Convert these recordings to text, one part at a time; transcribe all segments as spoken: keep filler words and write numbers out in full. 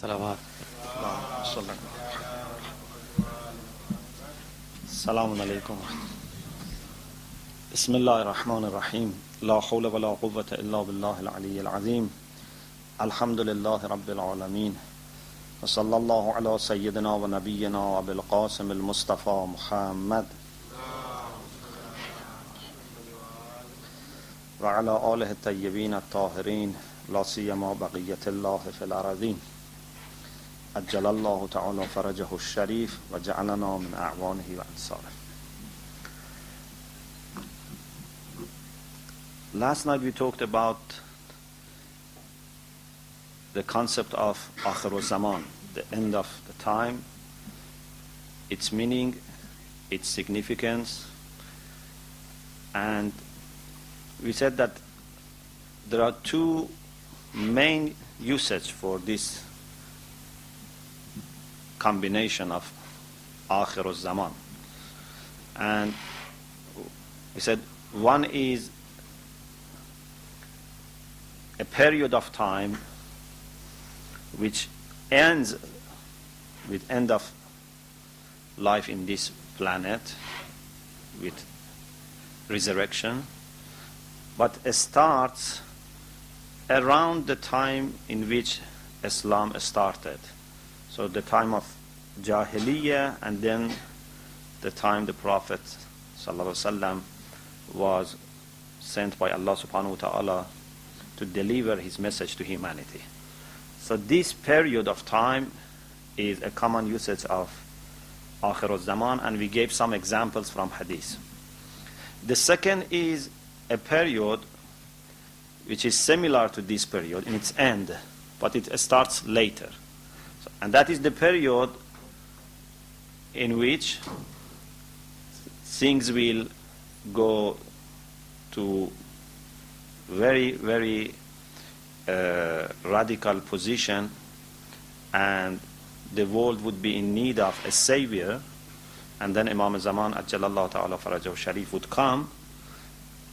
Salawat. Assalamu alaikum. Bismillahir Rahmanir Rahim. La hawla wa la quwwata illa billahi al-'aliyyil 'azim. Alhamdulillahi rabbil 'alamin. Wa sallallahu ala sayyidina wa nabiyyina wa bil qasim al-Mustafa Muhammad. Wa ala alihi at-tayyibin at-tahirin. لا سيما بقية الله في الأراضين أجلالله تعالى فرجه الشريف وجعلنا من أعوانه وأنصاره. Last night we talked about the concept of Akhir al-Zaman, the end of the time, its meaning, its significance, and we said that there are two main usage for this combination of Akhir al-Zaman. And we said one is a period of time which ends with end of life in this planet with resurrection, but it starts around the time in which Islam started. So the time of Jahiliyyah, and then the time the Prophet Sallallahu Alaihi wa Sallam was sent by Allah Subhanahu Wa Ta'ala to deliver his message to humanity. So this period of time is a common usage of Akhir al-Zaman, and we gave some examples from hadith. The second is a period which is similar to this period in its end, but it starts later. So, and that is the period in which things will go to very, very uh, radical position, and the world would be in need of a savior, and then Imam al Zaman, Ajallah Ta'ala Farajahu Sharif, would come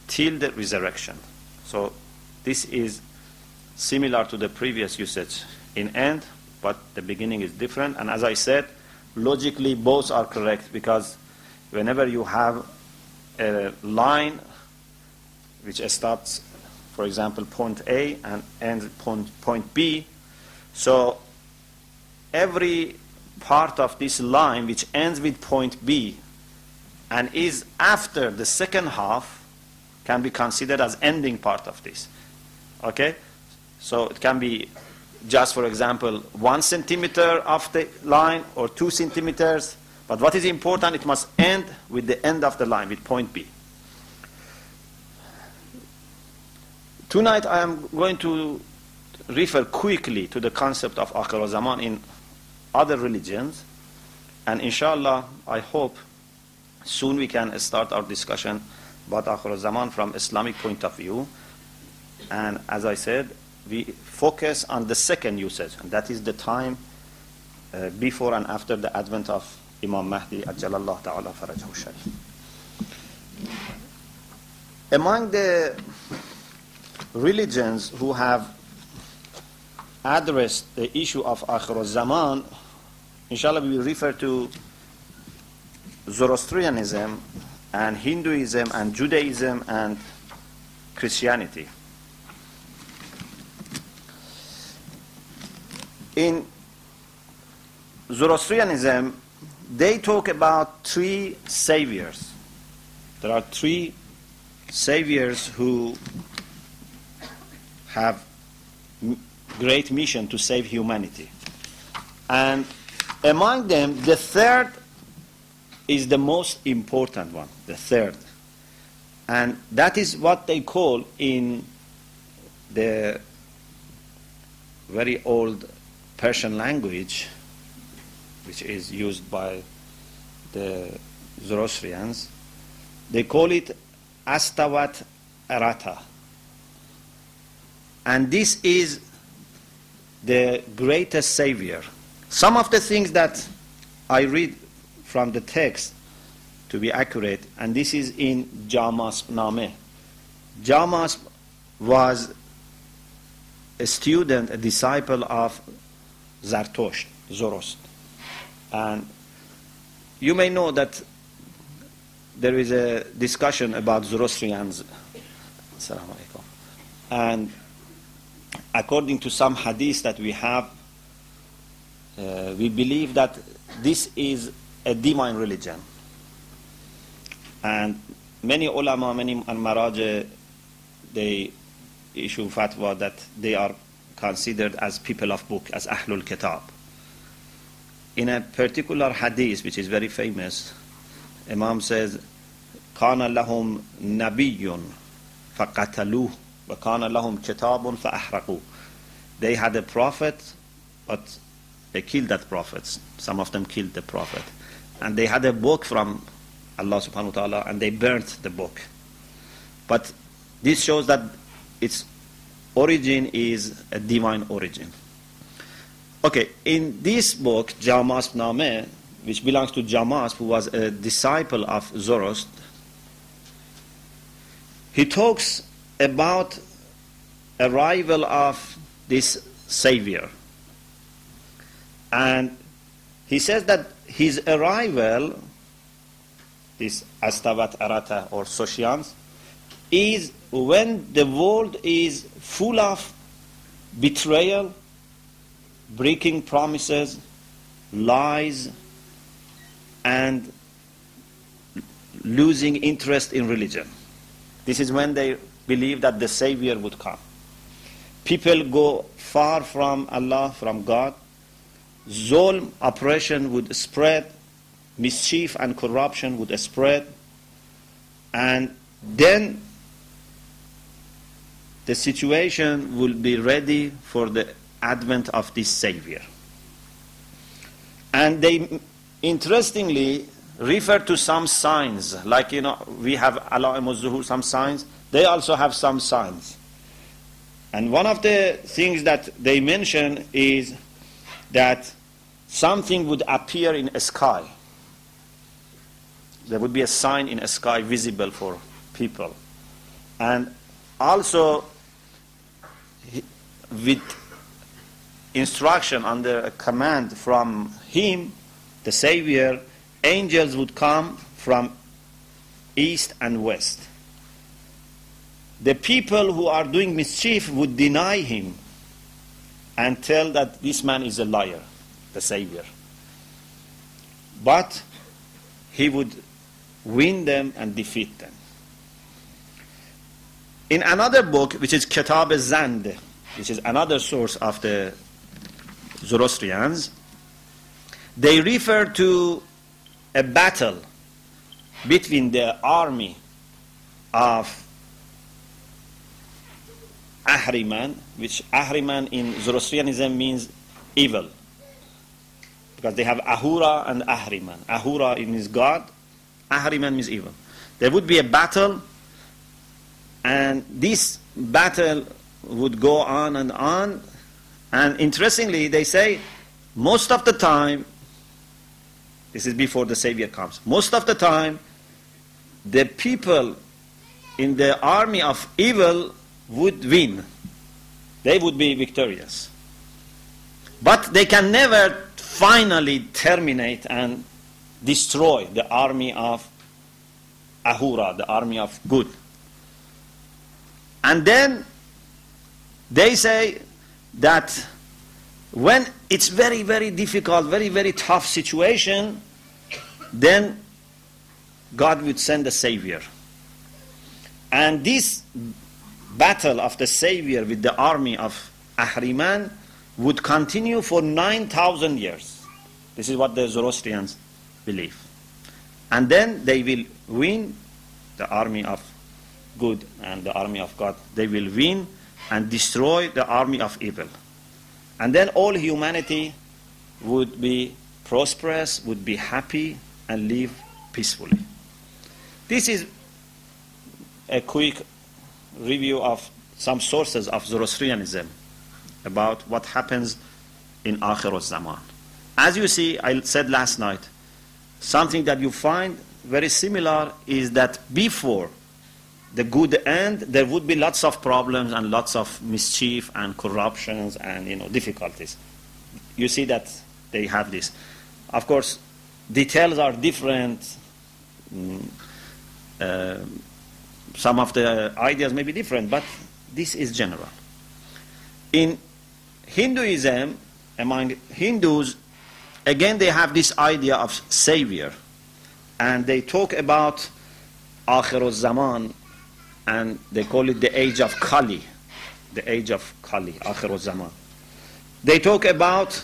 till the resurrection. So this is similar to the previous usage in end, but the beginning is different. And as I said, logically both are correct, because whenever you have a line which starts, for example, point A and ends at point, point B, so every part of this line which ends with point B and is after the second half can be considered as ending part of this. Okay, so it can be just, for example, one centimeter of the line or two centimeters. But what is important, it must end with the end of the line, with point B. Tonight I am going to refer quickly to the concept of Akhir al-Zaman in other religions. And inshallah, I hope soon we can start our discussion about Akhir al-Zaman from Islamic point of view. And as I said, we focus on the second usage, and that is the time uh, before and after the advent of Imam Mahdi, Ajallah Ta'ala Farajahu Sharif. Among the religions who have addressed the issue of Akhir al-Zaman, inshallah we will refer to Zoroastrianism and Hinduism and Judaism and Christianity. In Zoroastrianism, they talk about three saviors. There are three saviors who have great mission to save humanity. And among them, the third is the most important one, the third. And that is what they call in the very old Persian language, which is used by the Zoroastrians, they call it Astavat Arata. And this is the greatest savior. Some of the things that I read from the text to be accurate, and this is in Jamasp Nameh. Jamasp was a student, a disciple of Zartosht, Zoroast. And you may know that there is a discussion about Zoroastrians. Assalamu alaikum. And according to some hadith that we have, uh, we believe that this is a divine religion. And many ulama, many al-maraj, they issue fatwa that they are considered as people of book, as Ahlul Kitab. In a particular hadith, which is very famous, Imam says, "Kana lahum nabiyyun faqataluh, wa kana lahum kitabun fa'ahraquh." They had a prophet, but they killed that prophet. Some of them killed the prophet, and they had a book from Allah Subhanahu Wa Ta'ala, and they burnt the book. But this shows that its origin is a divine origin. Okay, in this book, Jamasp Nameh, which belongs to Jamasp, who was a disciple of Zoroast, he talks about the arrival of this savior. And he says that his arrival, this Astavat Arata or Socians, is when the world is full of betrayal, breaking promises, lies, and losing interest in religion. This is when they believe that the Savior would come. People go far from Allah, from God. Zulm, oppression would spread. Mischief and corruption would spread. And then the situation will be ready for the advent of this Savior. And they interestingly refer to some signs, like, you know, we have Alamat-e-Zuhoor, some signs, they also have some signs. And one of the things that they mention is that something would appear in a sky. There would be a sign in a sky visible for people. And also, with instruction, under a command from him, the Savior, angels would come from east and west. The people who are doing mischief would deny him and tell that this man is a liar, the Savior. But he would win them and defeat them. In another book, which is Kitab-e Zand, which is another source of the Zoroastrians, they refer to a battle between the army of Ahriman, which Ahriman in Zoroastrianism means evil, because they have Ahura and Ahriman. Ahura means God, Ahriman means evil. There would be a battle, and this battle would go on and on. And interestingly, they say most of the time, this is before the Savior comes, most of the time the people in the army of evil would win. They would be victorious. But they can never finally terminate and destroy the army of Ahura, the army of good. And then they say that when it's very, very difficult, very, very tough situation, then God would send a Savior. And this battle of the Savior with the army of Ahriman would continue for nine thousand years. This is what the Zoroastrians believe. And then they will win, the army of good and the army of God. They will win and destroy the army of evil. And then all humanity would be prosperous, would be happy, and live peacefully. This is a quick review of some sources of Zoroastrianism about what happens in Akhir al-Zaman. As you see, I said last night, something that you find very similar is that before the good end, there would be lots of problems and lots of mischief and corruptions and, you know, difficulties. you see that they have this. Of course, details are different. Mm, uh, some of the ideas may be different, but this is general. In Hinduism, among Hindus, again they have this idea of savior, and they talk about Akhir al-Zaman, and they call it the age of Kali, the age of Kali, Akhir al-Zaman. They talk about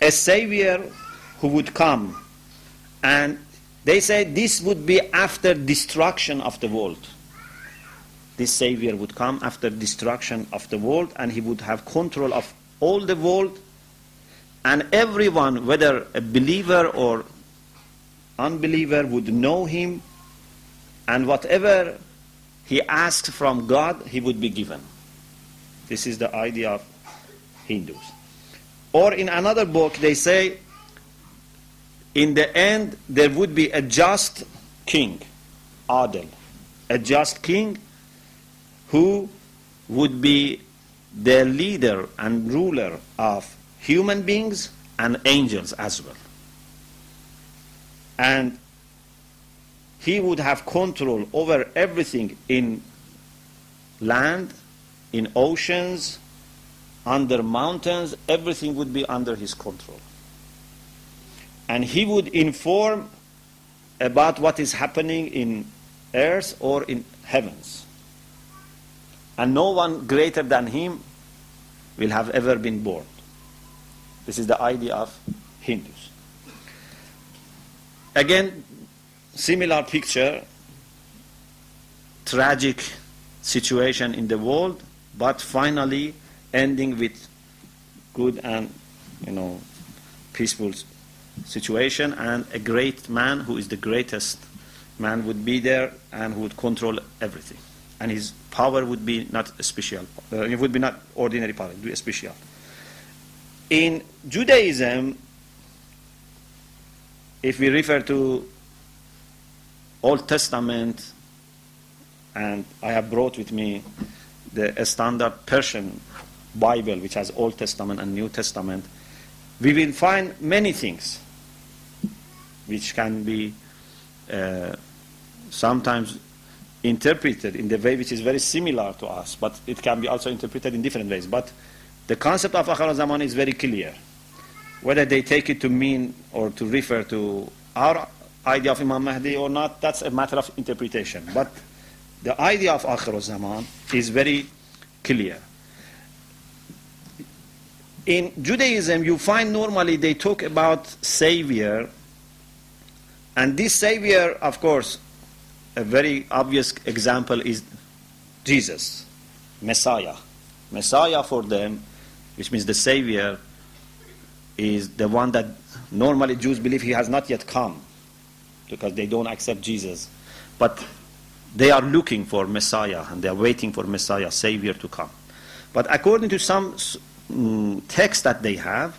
a savior who would come, and they say this would be after destruction of the world. This savior would come after destruction of the world, and he would have control of all the world, and everyone, whether a believer or unbeliever, would know him, and whatever he asked from God, he would be given. This is the idea of Hindus. Or in another book, they say, in the end, there would be a just king, Adel, a just king who would be the leader and ruler of human beings and angels as well. And he would have control over everything in land, in oceans, under mountains. Everything would be under his control. And he would inform about what is happening in earth or in heavens. And no one greater than him will have ever been born. This is the idea of Hindus. Again, similar picture, tragic situation in the world, but finally ending with good and, you know, peaceful situation, and a great man who is the greatest man would be there and who would control everything. And his power would be not a special, uh, it would be not ordinary power, it would be a special. In Judaism, if we refer to Old Testament, and I have brought with me the standard Persian Bible, which has Old Testament and New Testament, we will find many things which can be uh, sometimes interpreted in the way which is very similar to us, but it can be also interpreted in different ways. But the concept of Akhir al-Zaman is very clear. Whether they take it to mean or to refer to our idea of Imam Mahdi or not, that's a matter of interpretation. But the idea of Akhir al-Zaman is very clear. In Judaism, you find normally they talk about savior, and this savior, of course, a very obvious example is Jesus, Messiah. Messiah for them, which means the savior, is the one that normally Jews believe he has not yet come, because they don't accept Jesus. But they are looking for Messiah, and they are waiting for Messiah, savior, to come. But according to some Mm, text that they have,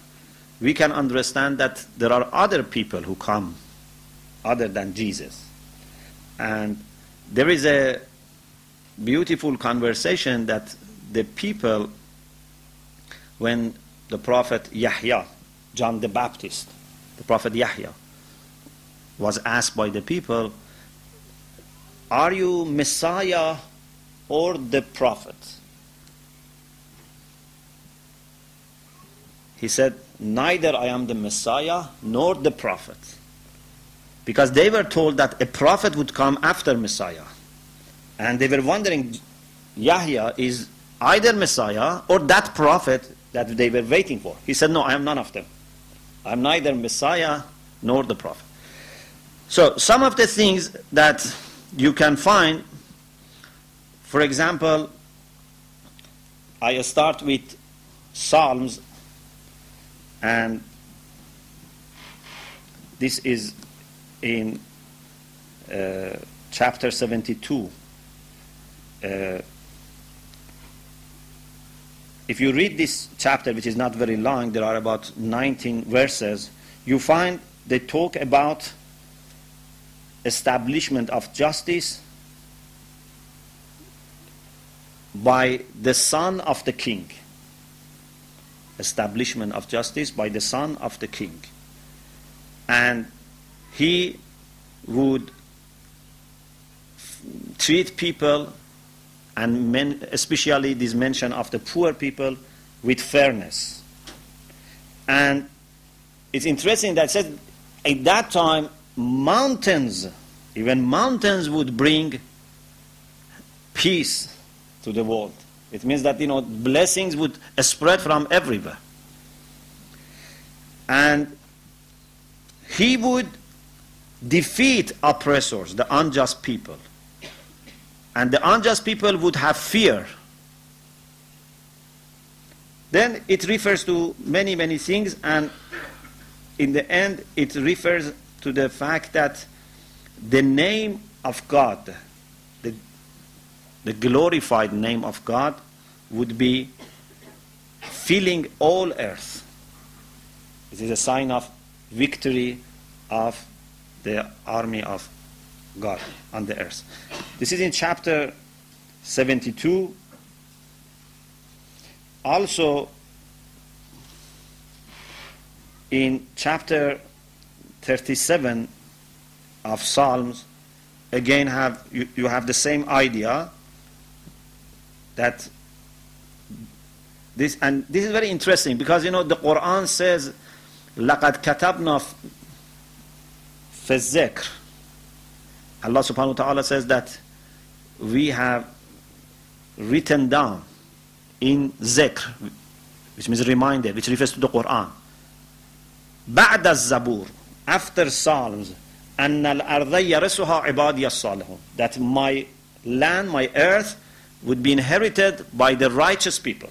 we can understand that there are other people who come other than Jesus. And there is a beautiful conversation that the people, when the Prophet Yahya, John the Baptist, the Prophet Yahya, was asked by the people, "Are you Messiah or the Prophet?" He said, "Neither I am the Messiah nor the Prophet." Because they were told that a prophet would come after Messiah. And they were wondering, Yahya is either Messiah or that prophet that they were waiting for. He said, "No, I am none of them. I am neither Messiah nor the Prophet." So some of the things that you can find, for example, I start with Psalms. And this is in uh, chapter seventy-two. Uh, if you read this chapter, which is not very long, there are about nineteen verses, you find they talk about establishment of justice by the son of the king. establishment of justice by the son of the king. And he would treat people, and men, especially this mention of the poor people, with fairness. And it's interesting that it said at that time mountains, even mountains would bring peace to the world. It means that, you know, blessings would spread from everywhere. And he would defeat oppressors, the unjust people. And the unjust people would have fear. Then it refers to many, many things, and in the end it refers to the fact that the name of God, the, the glorified name of God, would be filling all earth. It is a sign of victory of the army of God on the earth. This is in chapter seventy-two. Also in chapter thirty-seven of Psalms, again have you, you have the same idea, that this, and this is very interesting, because you know the Quran says لَقَدْ كَتَبْنَا فِي الذِّكْرِ. Allah subhanahu wa ta'ala says that we have written down in zikr, which means reminder, which refers to the Quran. بعد الزبور, after Psalms, أن الأرض يرثها عبادي الصالحون, that my land, my earth, would be inherited by the righteous people.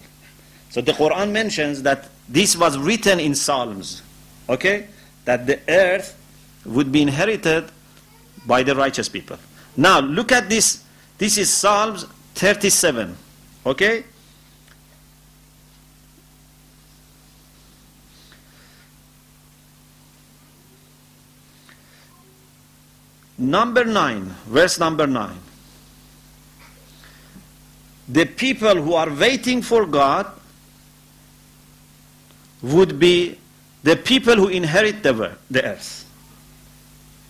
So the Quran mentions that this was written in Psalms, okay, that the earth would be inherited by the righteous people. Now look at this. This is Psalms thirty-seven. Okay. Number nine, verse number nine. The people who are waiting for God would be the people who inherit the the earth.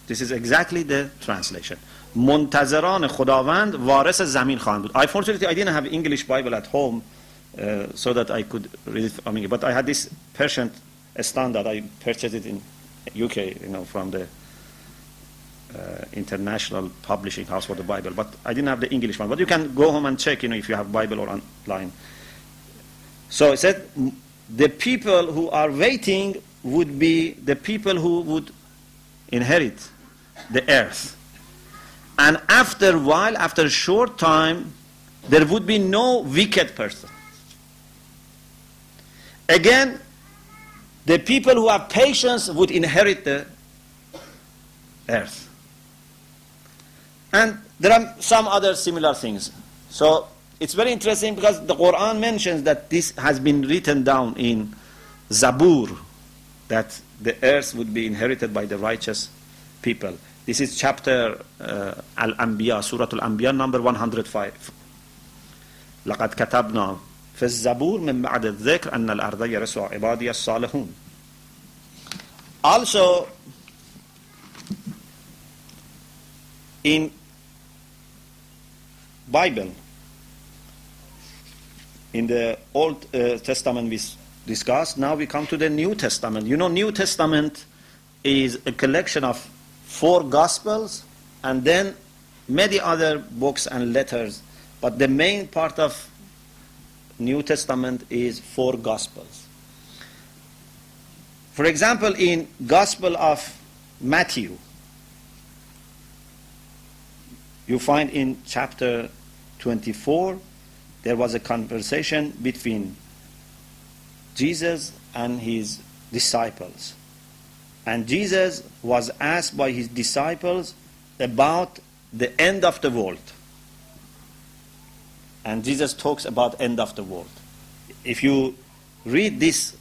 This is exactly the translation. منتظران خداوند وارث زمین خواهند بود. I fortunately I didn't have English Bible at home, uh, so that I could read it. I mean, but I had this Persian standard. I purchased it in U K, you know, from the uh, international publishing house for the Bible. But I didn't have the English one. But you can go home and check, you know, if you have Bible or online. So it said the people who are waiting would be the people who would inherit the earth. And after a while, after a short time, there would be no wicked person. Again, the people who have patience would inherit the earth. And there are some other similar things. So it's very interesting, because the Quran mentions that this has been written down in Zabur, that the earth would be inherited by the righteous people. This is chapter uh, Al-Anbiya, Surah Al-Anbiya, number one hundred five. لَقَدْ كَتَبْنَا فِي الزَّبُورِ مِنْ بَعْدِ الذِّكْرِ أَنَّ الْأَرْضَ يَرِثُهَا عِبَادِيَ الصَّالِحُونَ. Also, in Bible, in the Old uh, Testament, we discussed. Now we come to the New Testament. You know, New Testament is a collection of four Gospels and then many other books and letters. But the main part of New Testament is four Gospels. For example, in Gospel of Matthew, you find in chapter twenty-four, there was a conversation between Jesus and his disciples. And Jesus was asked by his disciples about the end of the world. And Jesus talks about end of the world. If you read this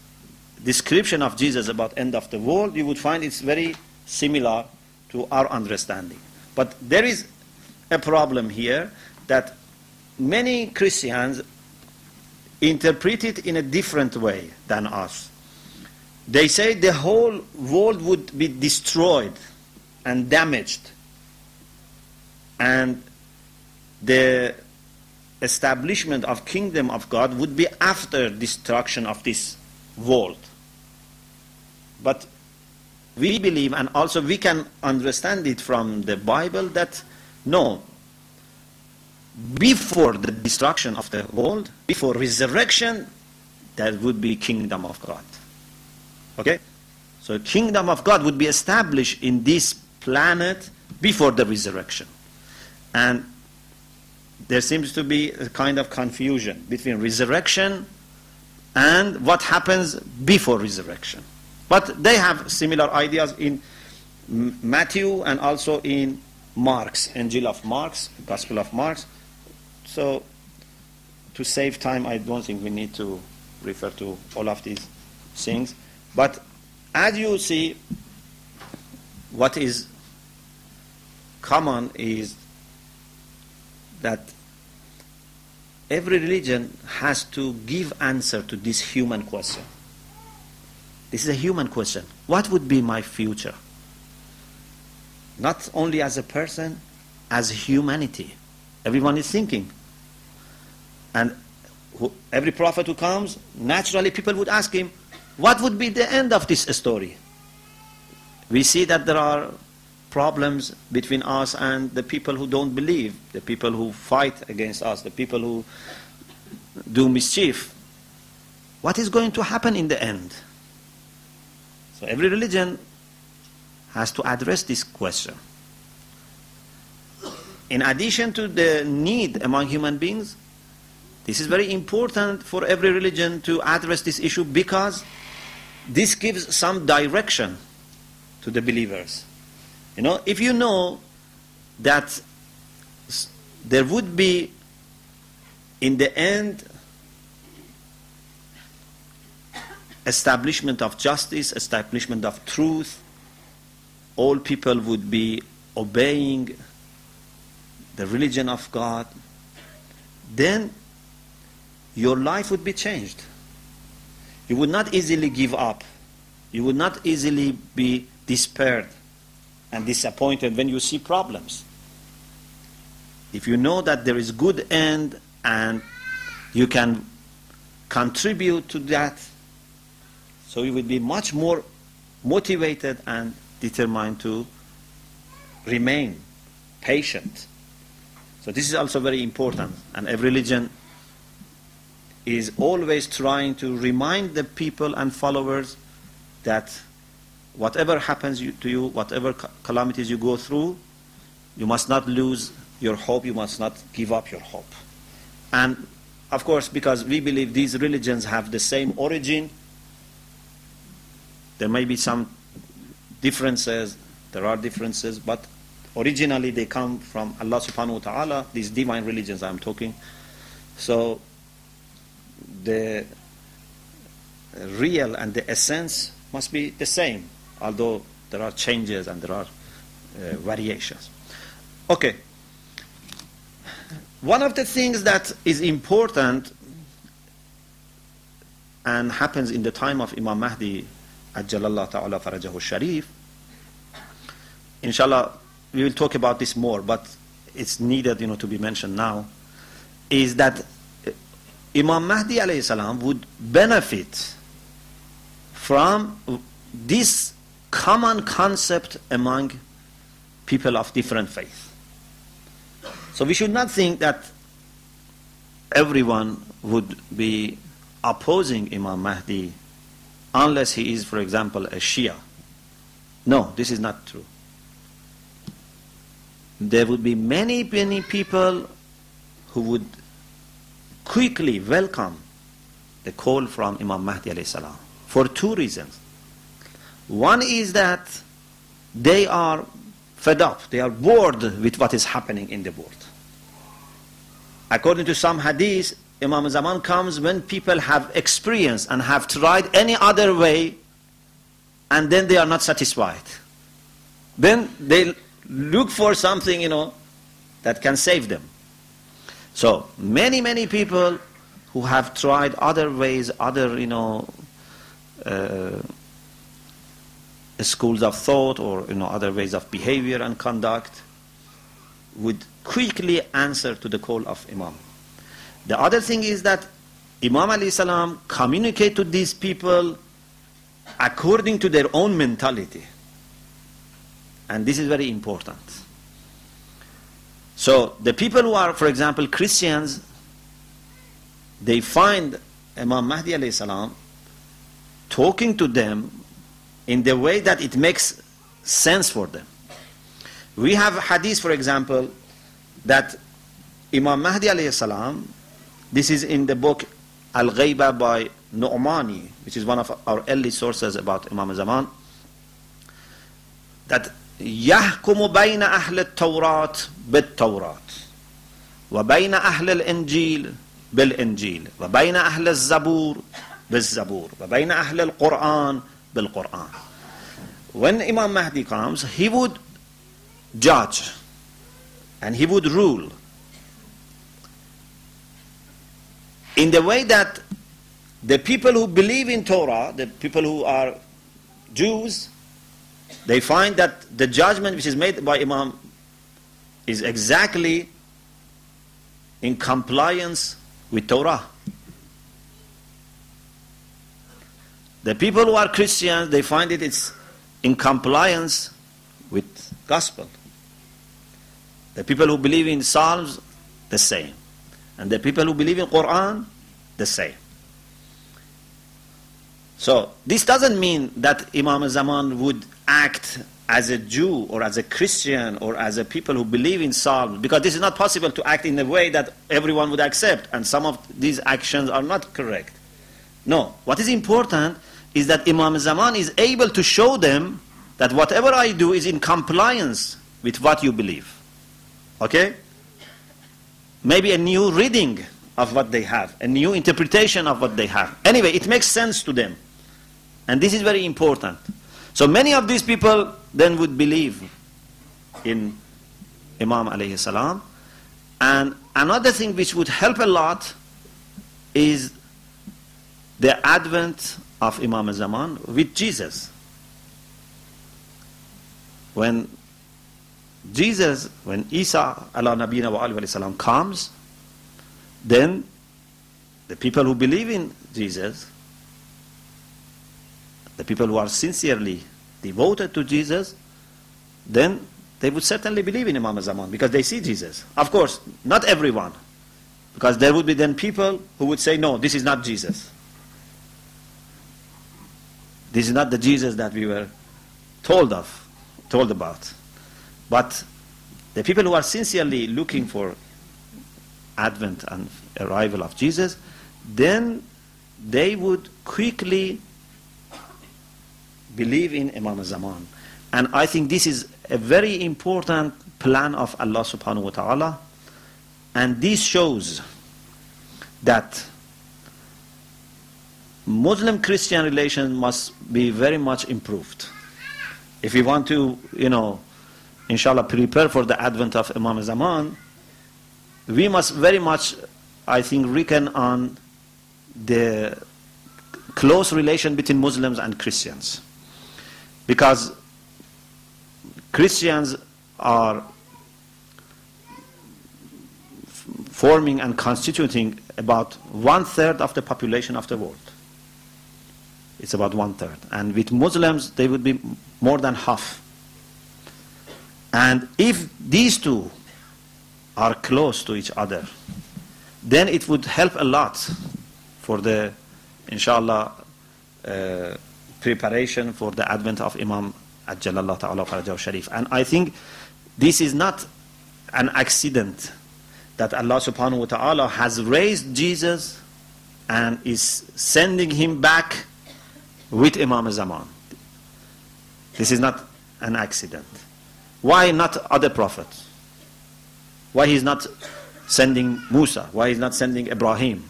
description of Jesus about end of the world, you would find it's very similar to our understanding. But there is a problem here, that many Christians interpret it in a different way than us. They say the whole world would be destroyed and damaged, and the establishment of kingdom of God would be after destruction of this world. But we believe, and also we can understand it from the Bible, that no, before the destruction of the world, before resurrection, there would be kingdom of God. Okay? So kingdom of God would be established in this planet before the resurrection. And there seems to be a kind of confusion between resurrection and what happens before resurrection. But they have similar ideas in Matthew and also in Mark's, Angel of Mark's, Gospel of Mark's. So to save time, I don't think we need to refer to all of these things. But as you see, what is common is that every religion has to give answer to this human question. This is a human question. What would be my future? Not only as a person, as humanity. Everyone is thinking. And who, every prophet who comes, naturally people would ask him, what would be the end of this story? We see that there are problems between us and the people who don't believe, the people who fight against us, the people who do mischief. What is going to happen in the end? So every religion has to address this question. In addition to the need among human beings, this is very important for every religion to address this issue, because this gives some direction to the believers. You know, if you know that there would be, in the end, establishment of justice, establishment of truth, all people would be obeying the religion of God, then your life would be changed. You would not easily give up. You would not easily be despaired and disappointed when you see problems. If you know that there is good end and you can contribute to that, so you would be much more motivated and determined to remain patient. So this is also very important, and every religion is always trying to remind the people and followers that whatever happens you, to you, whatever calamities you go through, you must not lose your hope, you must not give up your hope. And of course, because we believe these religions have the same origin, there may be some differences, there are differences, but originally they come from Allah Subhanahu Wa Ta'ala, these divine religions I'm talking. So the real and the essence must be the same, although there are changes and there are uh, variations. Okay. One of the things that is important and happens in the time of Imam Mahdi, Ajallah Ta'ala Farajahu Sharif, inshallah we will talk about this more, but it's needed, you know, to be mentioned now, is that Imam Mahdi alayhi salam would benefit from this common concept among people of different faith. So we should not think that everyone would be opposing Imam Mahdi unless he is, for example, a Shia. No, this is not true. There would be many, many people who would quickly welcome the call from Imam Mahdi alayhi salam for two reasons. One is that they are fed up, they are bored with what is happening in the world. According to some hadith, Imam al Zaman comes when people have experienced and have tried any other way, and then they are not satisfied. Then they look for something, you know, that can save them. So many, many people who have tried other ways, other, you know, uh, schools of thought, or, you know, other ways of behavior and conduct, would quickly answer to the call of Imam. The other thing is that Imam alayhi salam communicate to these people according to their own mentality. And this is very important. So the people who are, for example, Christians, they find Imam Mahdi alayhi salam talking to them in the way that it makes sense for them. We have a hadith, for example, that Imam Mahdi alayhi salam, this is in the book Al-Ghaiba by Nu'mani, which is one of our early sources about Imam al Zaman, that يَحْكُمُ بَيْنَ أَهْلِ التَّوْرَاتِ بِالتَّوْرَاتِ وَبَيْنَ أَهْلِ الْإِنْجِيلِ بِالْإِنْجِيلِ وَبَيْنَ أَهْلِ الزَّبُورِ بِالزَّبُورِ وَبَيْنَ أَهْلِ الْقُرْآنِ بِالْقُرْآنِ. When Imam Mahdi comes, he would judge and he would rule in the way that the people who believe in Torah, the people who are Jews, they find that the judgment which is made by Imam is exactly in compliance with Torah. The people who are Christians, they find it it's in compliance with Gospel. The people who believe in Psalms, the same. And the people who believe in Qur'an, the same. So this doesn't mean that Imam al-Zaman would act as a Jew or as a Christian or as a people who believe in Psalms, because this is not possible to act in a way that everyone would accept, and some of these actions are not correct. No, what is important is that Imam al-Zaman is able to show them that whatever I do is in compliance with what you believe. Okay? Maybe a new reading of what they have, a new interpretation of what they have. Anyway, it makes sense to them. And this is very important. So many of these people then would believe in Imam alayhi salam. And another thing which would help a lot is the advent of Imam al-Zaman with Jesus. When Jesus, when Isa ala nabina wa alayhi salam comes, then the people who believe in Jesus, the people who are sincerely devoted to Jesus, then they would certainly believe in Imam al-Zaman because they see Jesus. Of course, not everyone, because there would be then people who would say, no, this is not Jesus. This is not the Jesus that we were told of, told about. But the people who are sincerely looking for advent and arrival of Jesus, then they would quickly believe in Imam al-Zaman. And I think this is a very important plan of Allah Subhanahu Wa Ta'ala. And this shows that Muslim-Christian relations must be very much improved. If we want to, you know, inshallah, prepare for the advent of Imam al Zaman, we must very much, I think, reckon on the close relation between Muslims and Christians. Because Christians are forming and constituting about one-third of the population of the world. It's about one-third. And with Muslims, they would be more than half. And if these two are close to each other, then it would help a lot for the, inshallah, uh, preparation for the advent of Imam Ajallah Ta'ala Farajahu Sharif. And I think this is not an accident that Allah Subhanahu Wa Ta'ala has raised Jesus and is sending him back with Imam al-Zaman. This is not an accident. Why not other prophets? Why he's not sending Musa? Why he's not sending Ibrahim?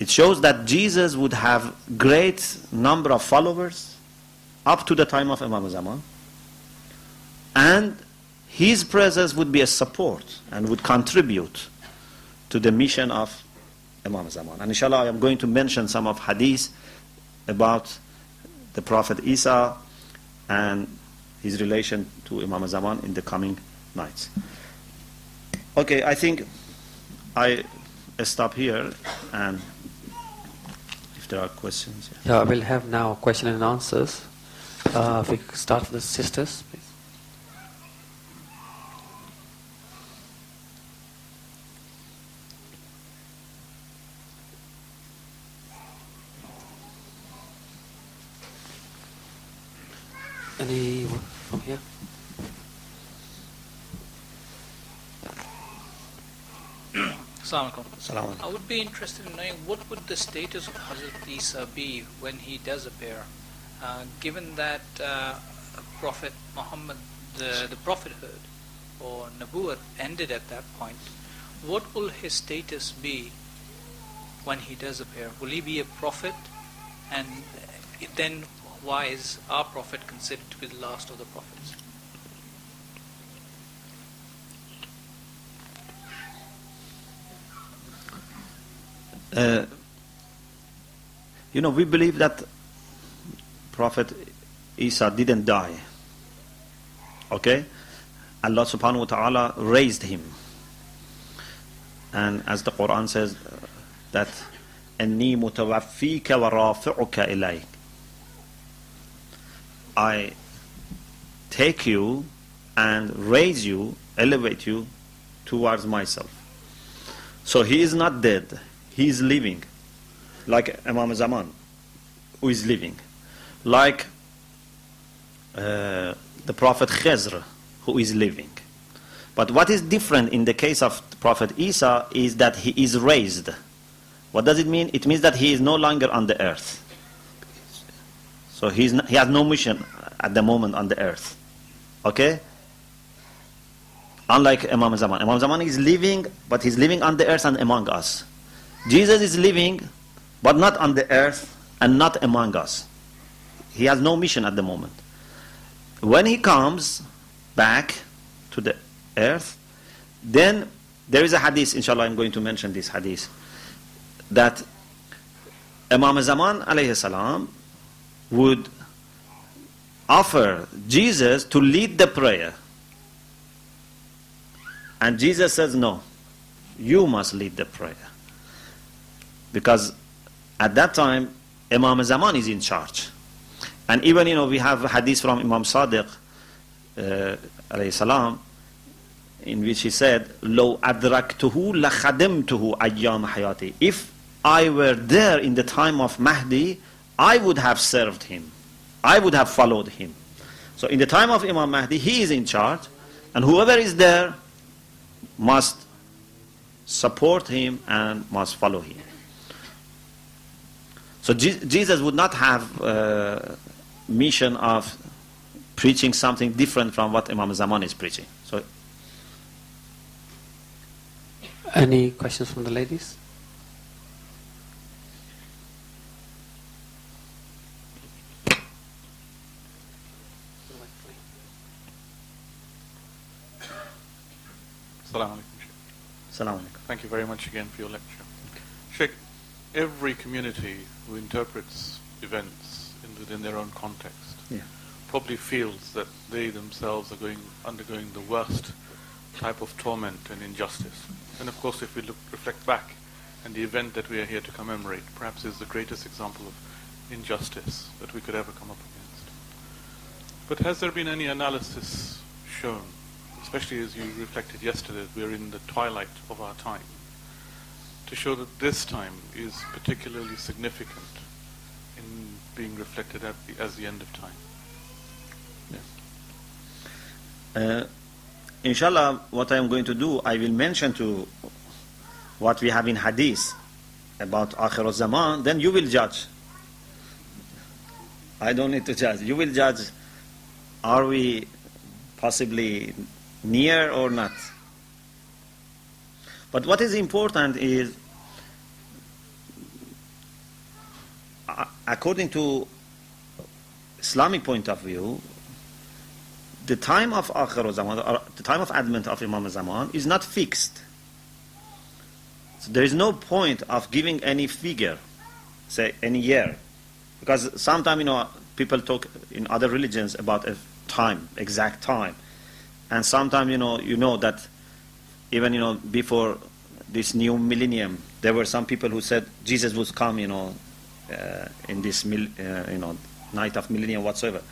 It shows that Jesus would have great number of followers up to the time of Imam al-Zaman, and his presence would be a support and would contribute to the mission of Imam Zaman. And inshallah I am going to mention some of hadith about the Prophet Isa and his relation to Imam Zaman in the coming nights. Okay, I think I stop here, and if there are questions. Yeah, yeah, we'll have now question and answers. Uh, if we could start with the sisters, please. Anyone from here? Assalamu alaikum. I would be interested in knowing what would the status of Hazrat Isa be when he does appear, uh, given that uh, Prophet Muhammad, the, the prophethood or Nabuwwat ended at that point. What will his status be when he does appear? Will he be a prophet? And then why is our prophet considered to be the last of the prophets? Uh, you know, we believe that Prophet Isa didn't die. Okay? Allah Subhanahu Wa Ta'ala raised him. And as the Quran says, uh, that أَنِّي مُتَوَفِّيكَ وَرَافِعُكَ إِلَيْكَ, I take you and raise you, elevate you towards myself. So he is not dead. He is living, like Imam Zaman, who is living, like uh, the Prophet Khizr, who is living. But what is different in the case of Prophet Isa is that he is raised. What does it mean? It means that he is no longer on the earth. So he, is not, he has no mission at the moment on the earth. Okay? Unlike Imam Zaman. Imam Zaman is living, but he's living on the earth and among us. Jesus is living, but not on the earth and not among us. He has no mission at the moment. When he comes back to the earth, then there is a hadith, inshallah I'm going to mention this hadith, that Imam Zaman alayhi salam would offer Jesus to lead the prayer. And Jesus says, no, you must lead the prayer. Because at that time, Imam Zaman is in charge. And even, you know, we have a hadith from Imam Sadiq, uh, alayhi salam, in which he said, لَوْ أَدْرَكْتُهُ لَخَدِمْتُهُ أَيَّامَ حَيَاتِي. If I were there in the time of Mahdi, I would have served him. I would have followed him. So in the time of Imam Mahdi, he is in charge. And whoever is there must support him and must follow him. So Jesus would not have a mission of preaching something different from what Imam Zaman is preaching. So, any questions from the ladies? Assalamu alaikum. Assalamu alaikum. Thank you very much again for your lecture. Sheikh, every community who interprets events in, within their own context, yeah, probably feels that they themselves are going undergoing the worst type of torment and injustice. And of course, if we look, reflect back, and the event that we are here to commemorate perhaps is the greatest example of injustice that we could ever come up against. But has there been any analysis shown, especially as you reflected yesterday, that we're in the twilight of our time, to show that this time is particularly significant in being reflected at the, as the end of time? Yes. Uh, inshallah, what I am going to do, I will mention to what we have in hadith about Akhir al-Zaman, then you will judge. I don't need to judge. You will judge, are we possibly near or not? But what is important is, uh, according to Islamic point of view, the time of Akhir al-Zaman, or the time of advent of Imam al-Zaman, is not fixed. So there is no point of giving any figure, say any year, because sometimes, you know, people talk in other religions about a time, exact time, and sometimes, you know, you know that even, you know, before this new millennium, there were some people who said Jesus would come, you know, uh, in this mil uh, you know, night of millennium whatsoever.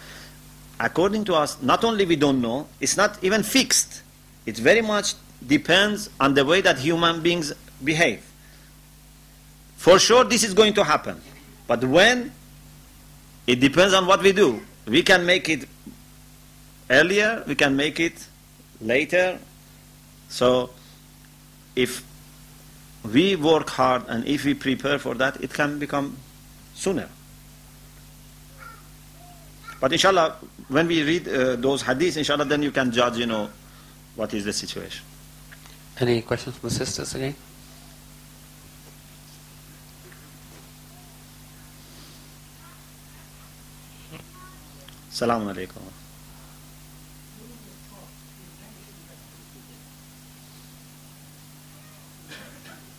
According to us, not only we don't know, it's not even fixed. It very much depends on the way that human beings behave. For sure this is going to happen, but when, it depends on what we do. We can make it earlier, we can make it later. So if we work hard and if we prepare for that, it can become sooner. But inshallah, when we read uh, those hadiths, inshallah, then you can judge, you know, what is the situation. Any questions from the sisters again? Assalamu alaikum.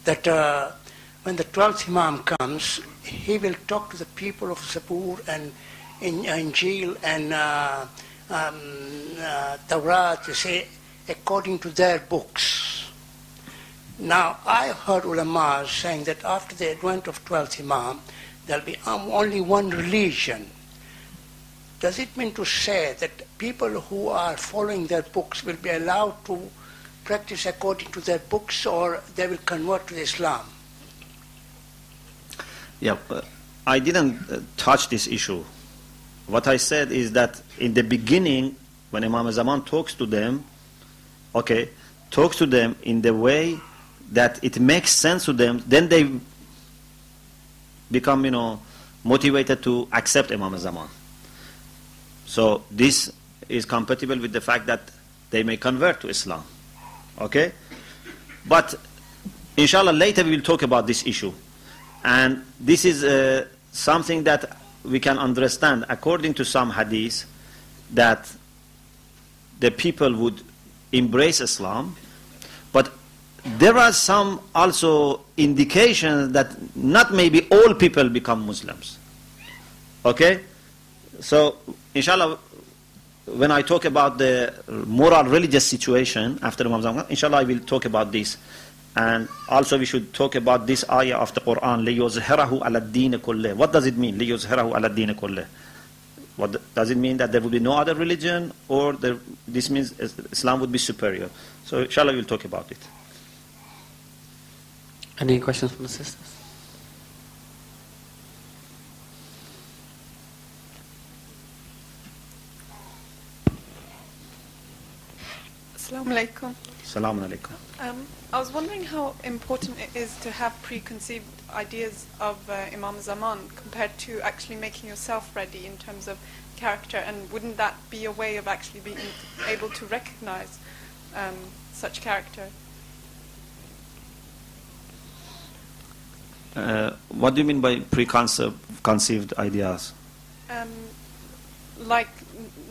That uh, when the twelfth Imam comes, he will talk to the people of Zabur and Injil and uh, um, uh, Tawrat, to say, according to their books. Now, I heard ulama saying that after the advent of twelfth Imam, there will be only one religion. Does it mean to say that people who are following their books will be allowed to practice according to their books, or they will convert to Islam? Yeah, I didn't touch this issue. What I said is that in the beginning, when Imam al Zaman talks to them, okay, talks to them in the way that it makes sense to them, then they become, you know, motivated to accept Imam al Zaman. So this is compatible with the fact that they may convert to Islam. Okay? But inshallah later we will talk about this issue. And this is uh, something that we can understand according to some hadith, that the people would embrace Islam, but there are some also indications that not maybe all people become Muslims. Okay? So inshallah, when I talk about the moral religious situation after Imam Zaman, inshallah I will talk about this. And also we should talk about this ayah of the Qur'an, لِيُزْهِرَهُ عَلَى الدِّينِ كُلِّهِ. What does it mean, لِيُزْهِرَهُ عَلَى الدِّينِ كُلِّهِ? What does it mean, that there would be no other religion, or there, this means Islam would be superior? So inshallah we'll talk about it. Any questions from the sisters? Assalamu alaikum. Assalamu alaikum. Um, I was wondering how important it is to have preconceived ideas of uh, Imam Zaman compared to actually making yourself ready in terms of character, and wouldn't that be a way of actually being able to recognize um, such character? Uh, what do you mean by preconceived ideas? Um, like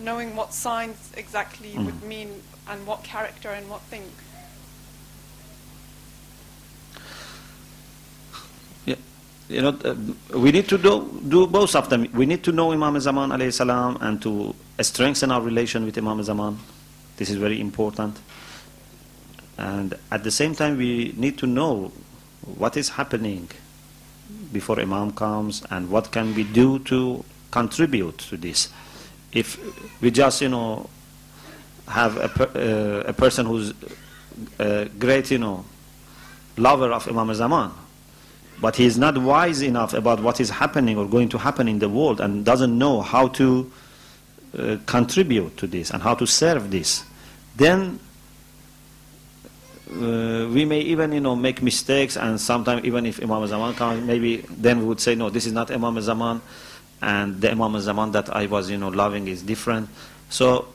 knowing what signs exactly mm. would mean, and what character and what thing? Yeah, you know, uh, we need to do, do both of them. We need to know Imam al-Zaman alayhi salam and to strengthen our relation with Imam al-Zaman. This is very important. And at the same time, we need to know what is happening before Imam comes and what can we do to contribute to this. If we just, you know, have a, per, uh, a person who's a great, you know, lover of Imam al Zaman, but he is not wise enough about what is happening or going to happen in the world, and doesn't know how to uh, contribute to this and how to serve this, then uh, we may even, you know, make mistakes, and sometimes even if Imam al Zaman comes, maybe then we would say, no, this is not Imam al Zaman, and the Imam al Zaman that I was, you know, loving is different. So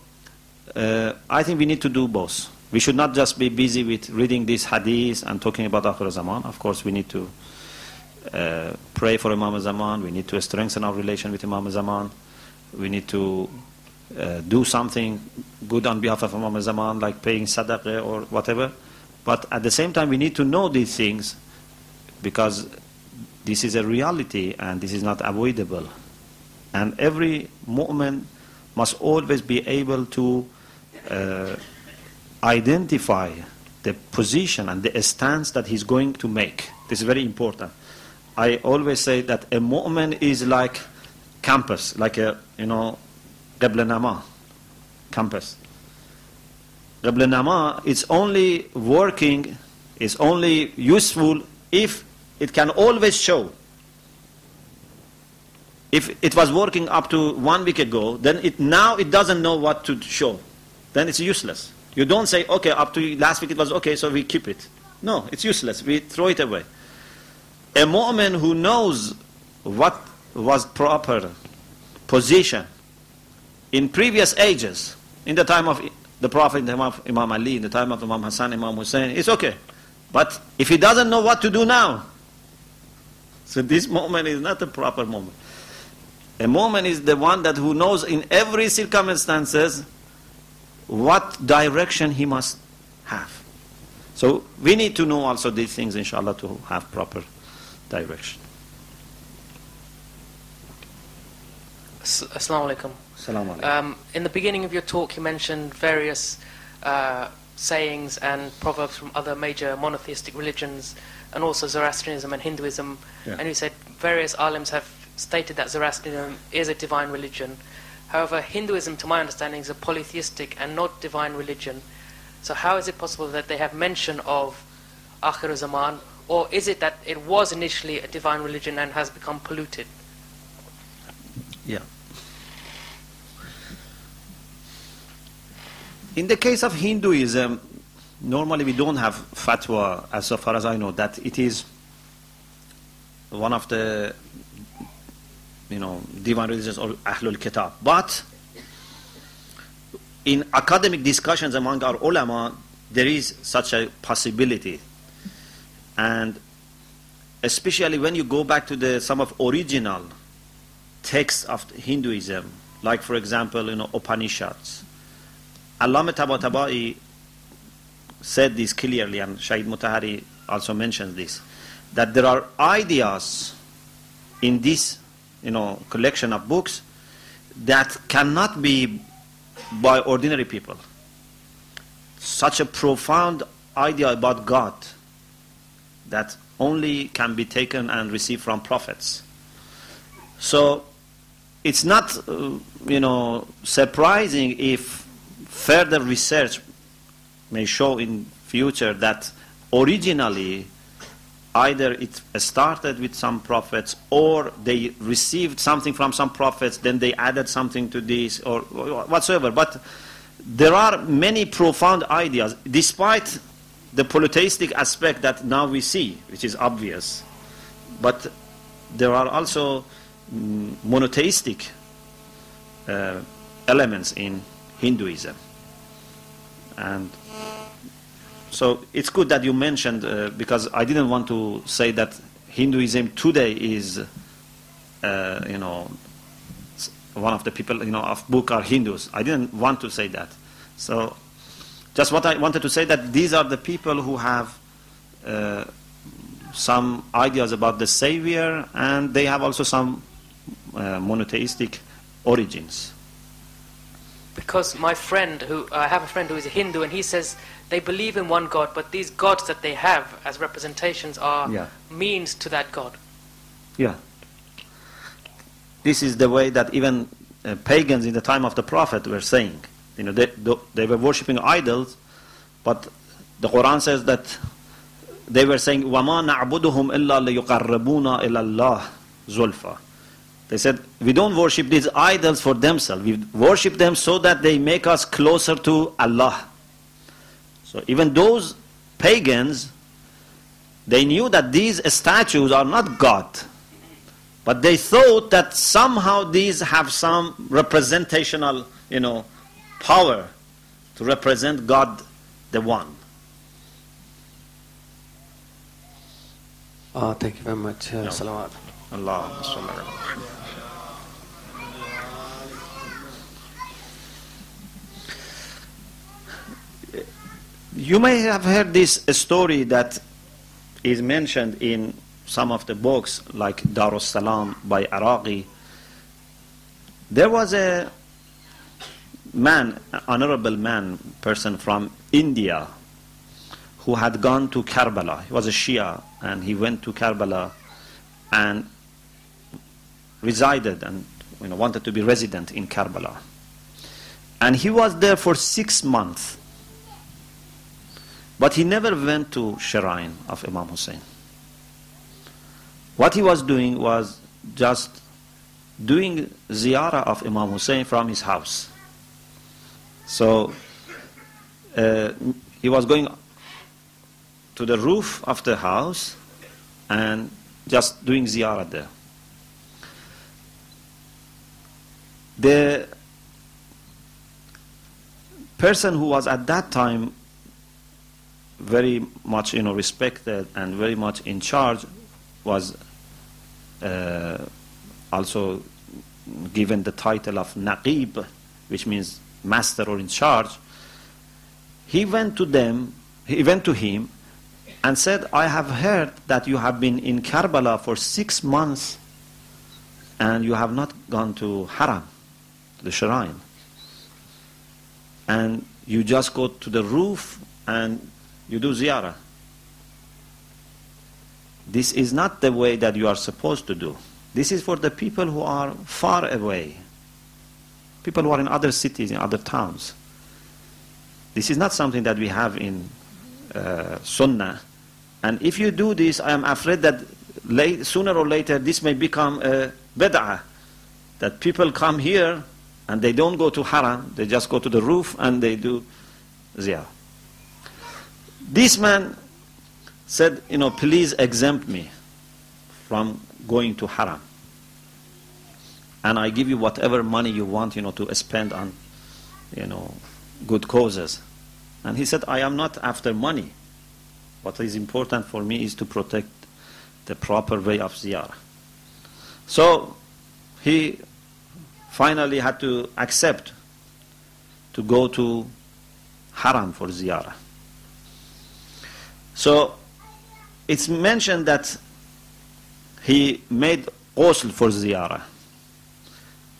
Uh, I think we need to do both. We should not just be busy with reading these hadiths and talking about Akhir al-Zaman. Of course, we need to uh, pray for Imam al-Zaman. We need to strengthen our relation with Imam al-Zaman. We need to uh, do something good on behalf of Imam al-Zaman, like paying sadaqah or whatever. But at the same time, we need to know these things because this is a reality and this is not avoidable. And every mu'min must always be able to uh, identify the position and the stance that he's going to make. This is very important. I always say that a mu'min is like campus, like a, you know, Qibla Nama, campus. Qibla Nama is only working, is only useful if it can always show. If it was working up to one week ago, then it now it doesn't know what to show. Then it's useless. You don't say, okay, up to last week it was okay, so we keep it. No, it's useless. We throw it away. A mu'min who knows what was proper position in previous ages, in the time of the Prophet, in the time of Imam Ali, in the time of Imam Hassan, Imam Hussein, it's okay. But if he doesn't know what to do now, so this moment is not the proper moment. A moment is the one that who knows in every circumstances what direction he must have. So we need to know also these things, inshallah, to have proper direction. As-salamu alaykum. As-salamu alaykum. Um, in the beginning of your talk, you mentioned various uh, sayings and proverbs from other major monotheistic religions, and also Zoroastrianism and Hinduism. Yeah. And you said various alims have stated that Zoroastrianism is a divine religion. However, Hinduism, to my understanding, is a polytheistic and not divine religion. So how is it possible that they have mention of Akhir al-Zaman, or is it that it was initially a divine religion and has become polluted? Yeah. In the case of Hinduism, normally we don't have fatwa, as far as I know, that it is one of the, you know, divine religions or Ahlul Kitab. But in academic discussions among our ulama, there is such a possibility. And especially when you go back to the, some of original texts of Hinduism, like, for example, you know, Upanishads. Allama Tabatabai said this clearly, and Shahid Mutahari also mentions this, that there are ideas in this, you know, collection of books that cannot be by ordinary people. Such a profound idea about God that only can be taken and received from prophets. So it's not, uh, you know, surprising if further research may show in future that originally either it started with some prophets, or they received something from some prophets, then they added something to this, or whatsoever. But there are many profound ideas, despite the polytheistic aspect that now we see, which is obvious. But there are also mm, monotheistic uh, elements in Hinduism. And so it's good that you mentioned, uh, because I didn't want to say that Hinduism today is, uh, you know, one of the people, you know, of book are Hindus. I didn't want to say that. So just what I wanted to say, that these are the people who have uh, some ideas about the Savior, and they have also some uh, monotheistic origins. Because my friend, who I have a friend who is a Hindu, and he says they believe in one God, but these gods that they have as representations are yeah. means to that God. Yeah. This is the way that even uh, pagans in the time of the Prophet were saying. You know, they, they were worshipping idols, but the Quran says that they were saying, وَمَا نَعْبُدُهُمْ إِلَّا لَيُقَرَّبُونَ إِلَى اللَّهِ زُلْفَى. They said, we don't worship these idols for themselves. We worship them so that they make us closer to Allah. So even those pagans, they knew that these statues are not God. But they thought that somehow these have some representational, you know, power to represent God the One. Oh, thank you very much. Uh, no. Salawat. Allah. Salawat. You may have heard this story that is mentioned in some of the books like Dar es Salaam by Araqi, there was a man, honorable man, person from India, who had gone to Karbala. He was a Shia, and he went to Karbala and resided and you know, wanted to be resident in Karbala. And he was there for six months. But he never went to shrine of Imam Hussein. What he was doing was just doing ziyarah of Imam Hussein from his house. So uh, he was going to the roof of the house and just doing ziyarah there. The person who was at that time very much you know, respected and very much in charge was uh, also given the title of Naqib, which means master or in charge. He went to them, he went to him and said, I have heard that you have been in Karbala for six months and you have not gone to Haram, the shrine. And you just go to the roof and you do ziyarah. This is not the way that you are supposed to do. This is for the people who are far away, people who are in other cities, in other towns. This is not something that we have in uh, Sunnah. And if you do this, I am afraid that late, sooner or later this may become a bid'ah, that people come here and they don't go to Haram, they just go to the roof and they do ziyarah. This man said, you know, please exempt me from going to Haram. And I give you whatever money you want, you know, to spend on, you know, good causes. And he said, I am not after money. What is important for me is to protect the proper way of ziyarah. So he finally had to accept to go to Haram for ziyarah. So it's mentioned that he made ghusl for ziyarah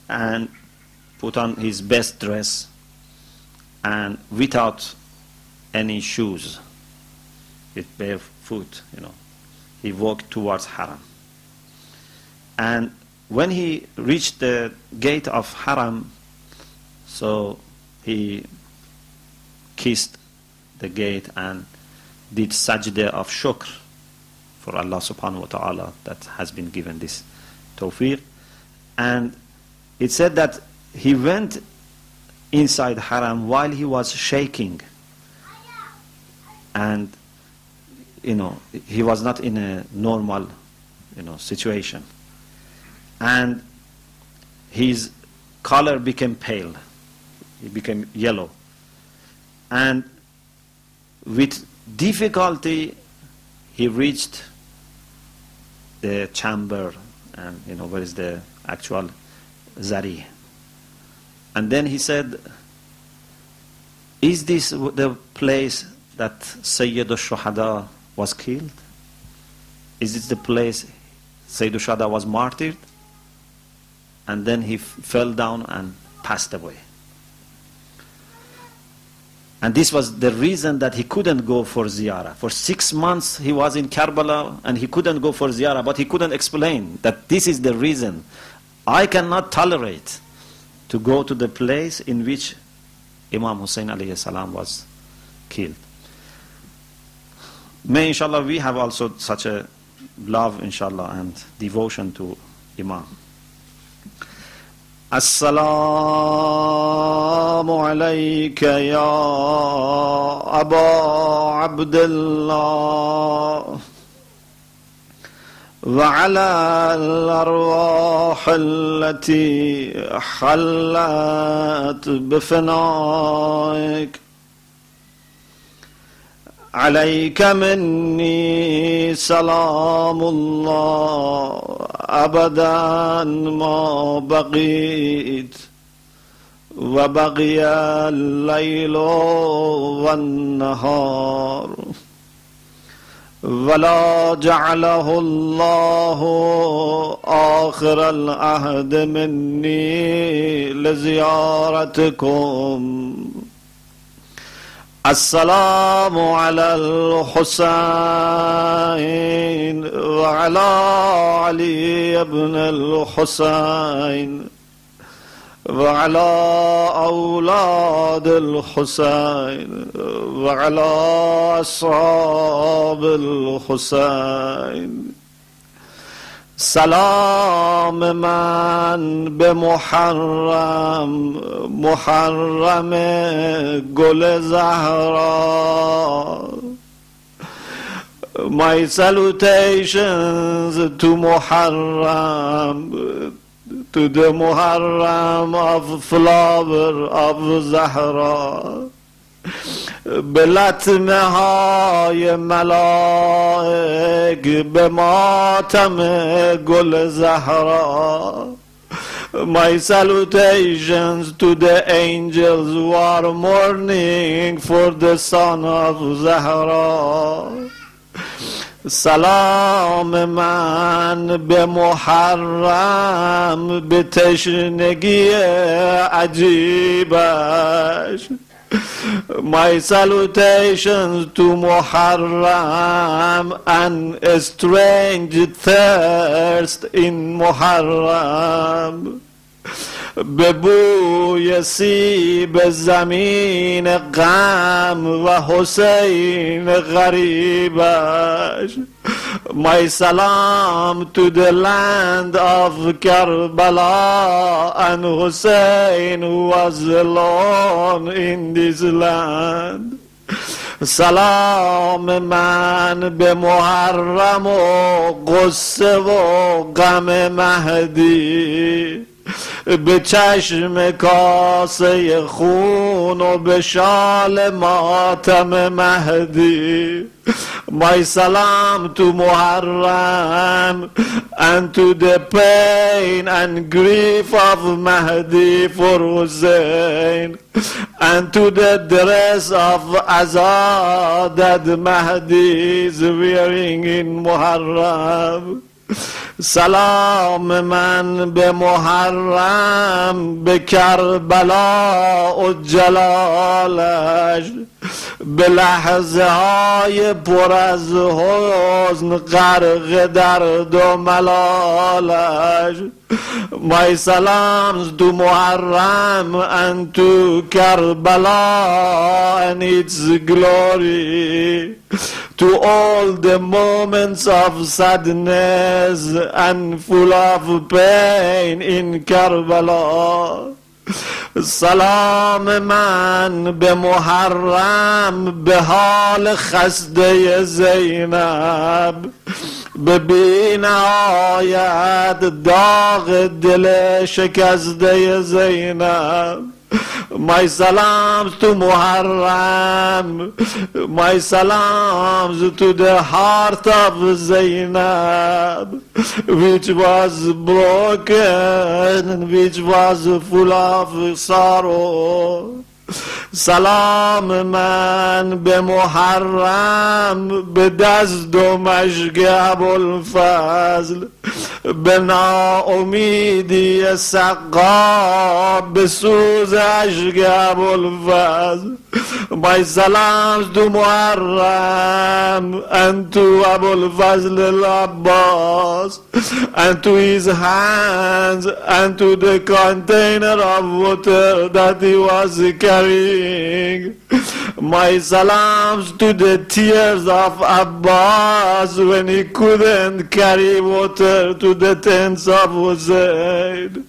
and put on his best dress and without any shoes, with bare foot, you know. He walked towards Haram. And when he reached the gate of Haram, so he kissed the gate and did sajda of shukr for Allah subhanahu wa ta'ala that has been given this tawfiq. And it said that he went inside Haram while he was shaking, and you know he was not in a normal you know situation, and his color became pale, it became yellow, and with difficulty he reached the chamber, and you know where is the actual zari. And then he said, is this the place that Sayyid al-Shuhada was killed? Is this the place Sayyid al-Shuhada was martyred? And then he fell down and passed away. And this was the reason that he couldn't go for ziyarah. For six months he was in Karbala and he couldn't go for ziyarah, but he couldn't explain that this is the reason. I cannot tolerate to go to the place in which Imam Hussein alayhi salam was killed. May inshallah we have also such a love inshallah and devotion to Imam. As-salamu alayka ya Aba Abdullah وعلى الأرواح التي حلت بفنائك عليك مني سلام الله أبدا ما بقيت وبقي الليل والنهار وَلَا جَعَلَهُ اللَّهُ آخِرَ الْعَهْدِ مِنِّي لِزِيَارَتِكُمْ السلام على الحسين وعلى علي بن الحسين وعلى أولاد الحسين وعلى أصحاب الحسين سلام من به محرم محرم گل زهرا. My salutations to Muharram, to the Muharram of flower of Zahra. به لطمه های ملائک به ماتم گل زهرا. My salutations to the angels who are mourning for the son of Zahra. سلام من به محرم به تشنگی عجیبش. My salutations to Muharram and a strange thirst in Muharram. به بوی سیب زمین غم و حسین غریبش. My salam to the land of Karbala and Hussein who was alone in this land. سلام من به محرم و غصه و غم مهدی به چشم کاسه خون و به شال ماتم مهدی. My salam to Muharram and to the pain and grief of Mahdi for Hussein and to the dress of Azad that Mahdi is wearing in Muharram. سلام من به محرم به کربلا و جلالش به لحظه های پر از حزن غرق درد و ملالش. My salams to Muharram and to Karbala and its glory, to all the moments of sadness and full of pain in Karbala. سلام من به محرم به حال خسته زینب به بی نهایت داغ دل شکسته زینب. My salams to Muharram, my salams to the heart of Zainab, which was broken, which was full of sorrow. سلام من به محرم به دست و مشک ابوالفضل به ناامیدی سقا به سوز اشک ابوالفضل. My salams to Muharram and to Abulfazl al-Abbas and to his hands and to the container of water that he was carrying. My salams to the tears of Abbas when he couldn't carry water to the tents of Hussein.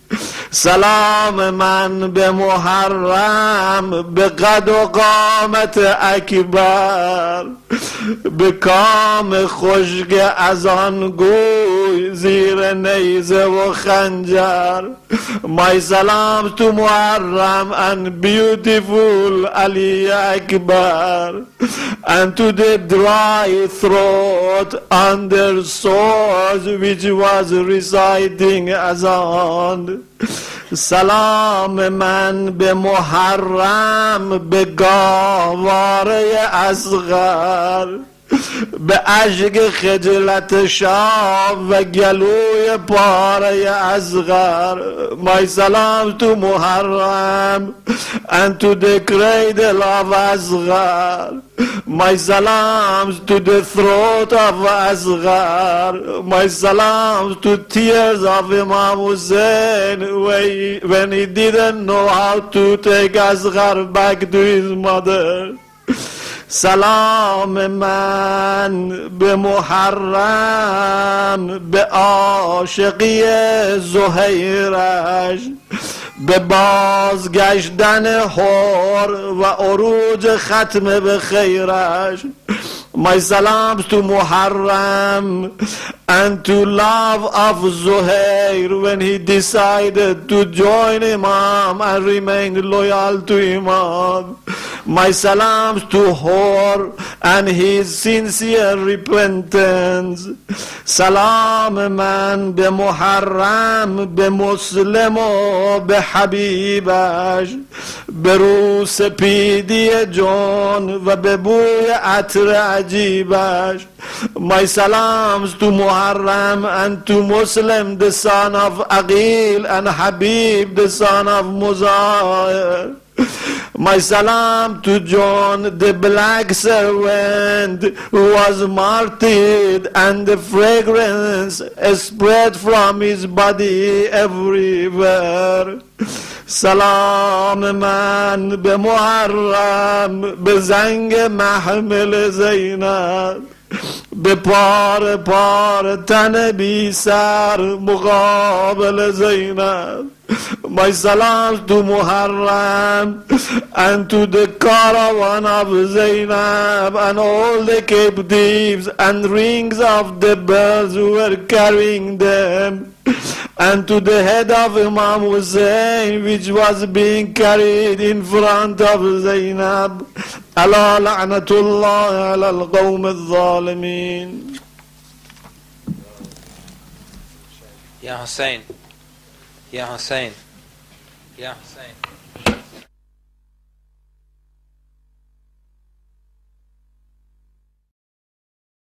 سلام من به محرم به قد و قامت اکبر به کام خشک از آن گوی زیر نیزه و خنجر. My salam to Muharram and beautiful Ali Akbar and to the dry throat under swords which was reciting Azan. سلام من به محرم به گاواره اصغر به عشق خجلت شام و گلوی پاره اصغر مای سلام تو محرم and to the great love Asghar. My salams to the throat of Asghar. My salams to tears of Imam Hussein when he didn't know how to take Asghar back to his mother. سلام من به محرم به عاشقی زهیرش به بازگشتن هور و عروج ختم به خیرش. My salams to Muharram and to love of Zuhair when he decided to join Imam and remained loyal to Imam. My salams to Hor and his sincere repentance. Salam man be Muharram be Muslim be Habibash be Rus pidi John ve be buy atra ajibash. My salams to Muharram and to Muslim the son of Aqil and Habib the son of Muzair. My salam to John the black servant who was martyred and the fragrance spread from his body everywhere. Salam man be Muharram be zang mahmil Zainab به پار پار تن بی سر مقابل زینب. My salams to Muharram and to the caravan of Zainab and all the captives and rings of the bells who were carrying them, and to the head of Imam Hussein which was being carried in front of Zainab. Allah la'natullah ala al-qawm al-zalimin. Ya Hussein, Ya Hussein, Ya Hussein.